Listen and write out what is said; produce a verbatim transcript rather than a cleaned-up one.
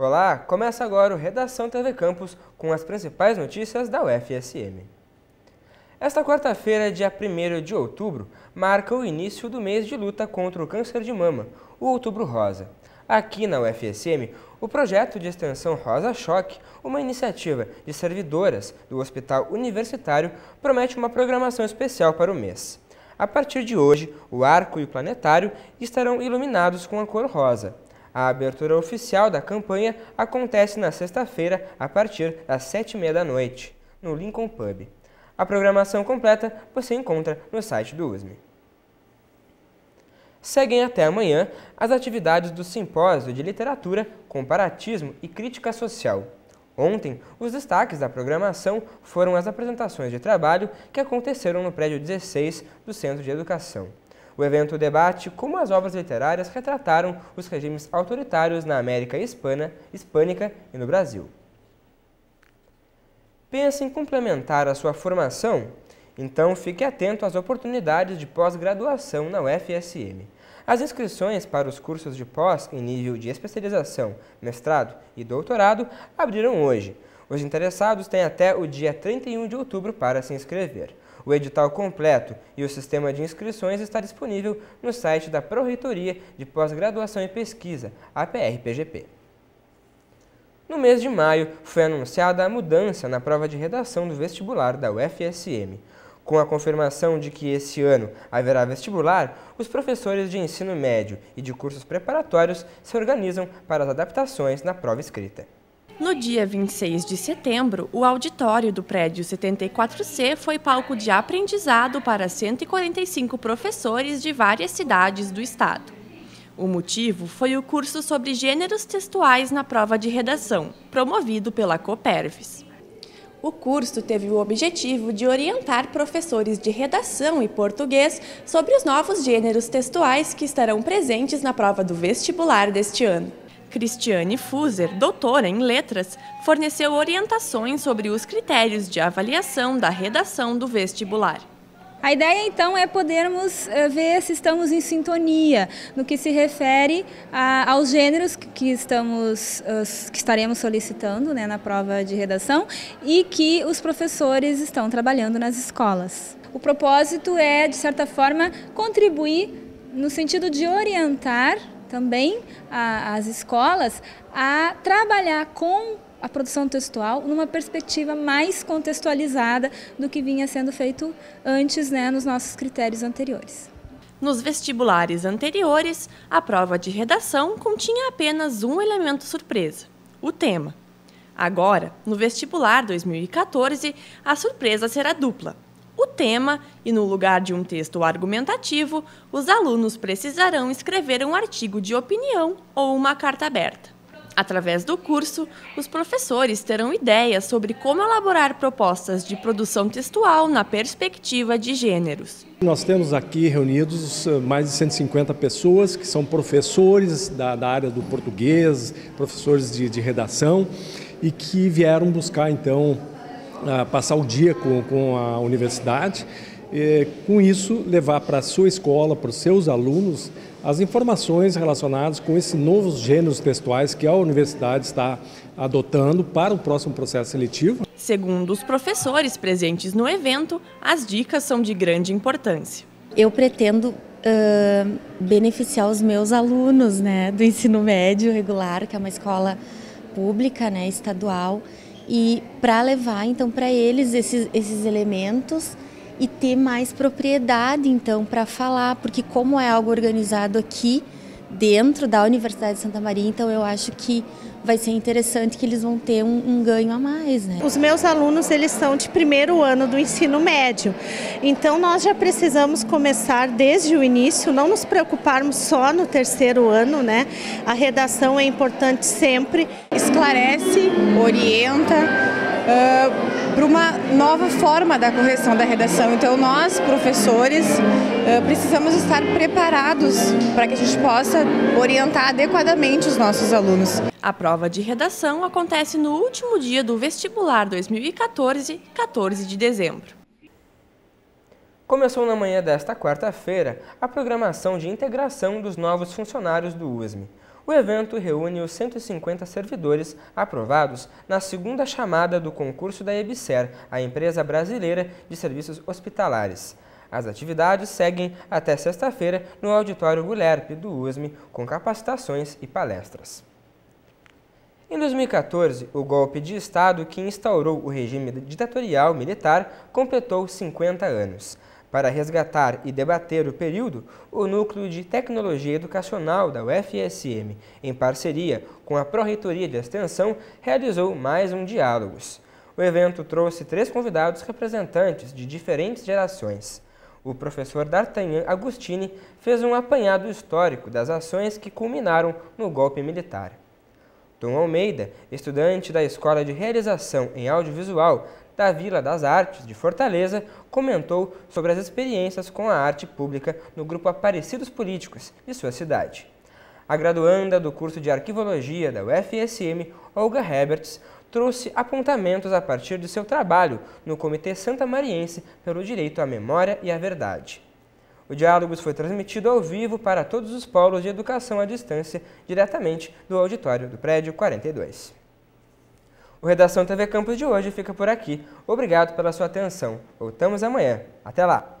Olá, começa agora o Redação T V Campus com as principais notícias da U F S M. Esta quarta-feira, dia primeiro de outubro, marca o início do mês de luta contra o câncer de mama, o Outubro Rosa. Aqui na U F S M, o projeto de extensão Rosa Choque, uma iniciativa de servidoras do Hospital Universitário, promete uma programação especial para o mês. A partir de hoje, o arco e o planetário estarão iluminados com a cor rosa. A abertura oficial da campanha acontece na sexta-feira, a partir das sete e meia da noite, no Lincoln Pub. A programação completa você encontra no site do U S M. Seguem até amanhã as atividades do Simpósio de Literatura, Comparatismo e Crítica Social. Ontem, os destaques da programação foram as apresentações de trabalho que aconteceram no prédio dezesseis do Centro de Educação. O evento debate como as obras literárias retrataram os regimes autoritários na América hispana, hispânica e no Brasil. Pensa em complementar a sua formação? Então fique atento às oportunidades de pós-graduação na U F S M. As inscrições para os cursos de pós em nível de especialização, mestrado e doutorado abriram hoje. Os interessados têm até o dia trinta e um de outubro para se inscrever. O edital completo e o sistema de inscrições está disponível no site da Pró-Reitoria de Pós-Graduação e Pesquisa, A P R P G P. No mês de maio, foi anunciada a mudança na prova de redação do vestibular da U F S M. Com a confirmação de que esse ano haverá vestibular, os professores de ensino médio e de cursos preparatórios se organizam para as adaptações na prova escrita. No dia vinte e seis de setembro, o auditório do prédio setenta e quatro C foi palco de aprendizado para cento e quarenta e cinco professores de várias cidades do estado. O motivo foi o curso sobre gêneros textuais na prova de redação, promovido pela Copervis. O curso teve o objetivo de orientar professores de redação e português sobre os novos gêneros textuais que estarão presentes na prova do vestibular deste ano. Cristiane Fuser, doutora em letras, forneceu orientações sobre os critérios de avaliação da redação do vestibular. A ideia, então, é podermos ver se estamos em sintonia no que se refere a, aos gêneros que, estamos, que estaremos solicitando, né, na prova de redação e que os professores estão trabalhando nas escolas. O propósito é, de certa forma, contribuir no sentido de orientar também a, as escolas a trabalhar com a produção textual numa perspectiva mais contextualizada do que vinha sendo feito antes, né, nos nossos critérios anteriores. Nos vestibulares anteriores, a prova de redação continha apenas um elemento surpresa, o tema. Agora, no vestibular dois mil e quatorze, a surpresa será dupla. O tema e, no lugar de um texto argumentativo, os alunos precisarão escrever um artigo de opinião ou uma carta aberta. Através do curso, os professores terão ideias sobre como elaborar propostas de produção textual na perspectiva de gêneros. Nós temos aqui reunidos mais de cento e cinquenta pessoas que são professores da, da área do português, professores de, de redação e que vieram buscar, então, passar o dia com, com a universidade. E, com isso, levar para a sua escola, para os seus alunos, as informações relacionadas com esses novos gêneros textuais que a universidade está adotando para o próximo processo seletivo. Segundo os professores presentes no evento, as dicas são de grande importância. Eu pretendo uh, beneficiar os meus alunos, né, do ensino médio regular, que é uma escola pública, né, estadual, e para levar então para eles esses, esses elementos e ter mais propriedade, então, para falar, porque como é algo organizado aqui dentro da Universidade de Santa Maria, então eu acho que vai ser interessante, que eles vão ter um, um ganho a mais, né? Os meus alunos, eles são de primeiro ano do ensino médio, então nós já precisamos começar desde o início, não nos preocuparmos só no terceiro ano, né? A redação é importante sempre. Esclarece, orienta, Uh, para uma nova forma da correção da redação. Então nós, professores, uh, precisamos estar preparados para que a gente possa orientar adequadamente os nossos alunos. A prova de redação acontece no último dia do vestibular dois mil e quatorze, quatorze de dezembro. Começou na manhã desta quarta-feira a programação de integração dos novos funcionários do U S M. O evento reúne os cento e cinquenta servidores aprovados na segunda chamada do concurso da EBSERH, a empresa brasileira de serviços hospitalares. As atividades seguem até sexta-feira no Auditório Gulerpe do U S M, com capacitações e palestras. Em dois mil e quatorze, o golpe de Estado que instaurou o regime ditatorial militar completou cinquenta anos. Para resgatar e debater o período, o Núcleo de Tecnologia Educacional da U F S M, em parceria com a Pró-Reitoria de Extensão, realizou mais um Diálogos. O evento trouxe três convidados representantes de diferentes gerações. O professor D'Artagnan Agostini fez um apanhado histórico das ações que culminaram no golpe militar. Dom Almeida, estudante da Escola de Realização em Audiovisual da Vila das Artes de Fortaleza, comentou sobre as experiências com a arte pública no grupo Aparecidos Políticos de sua cidade. A graduanda do curso de Arquivologia da U F S M, Olga Herberts, trouxe apontamentos a partir de seu trabalho no Comitê Santa Mariense pelo Direito à Memória e à Verdade. O Diálogos foi transmitido ao vivo para todos os polos de educação à distância, diretamente do auditório do prédio quarenta e dois. O Redação T V Campus de hoje fica por aqui. Obrigado pela sua atenção. Voltamos amanhã. Até lá!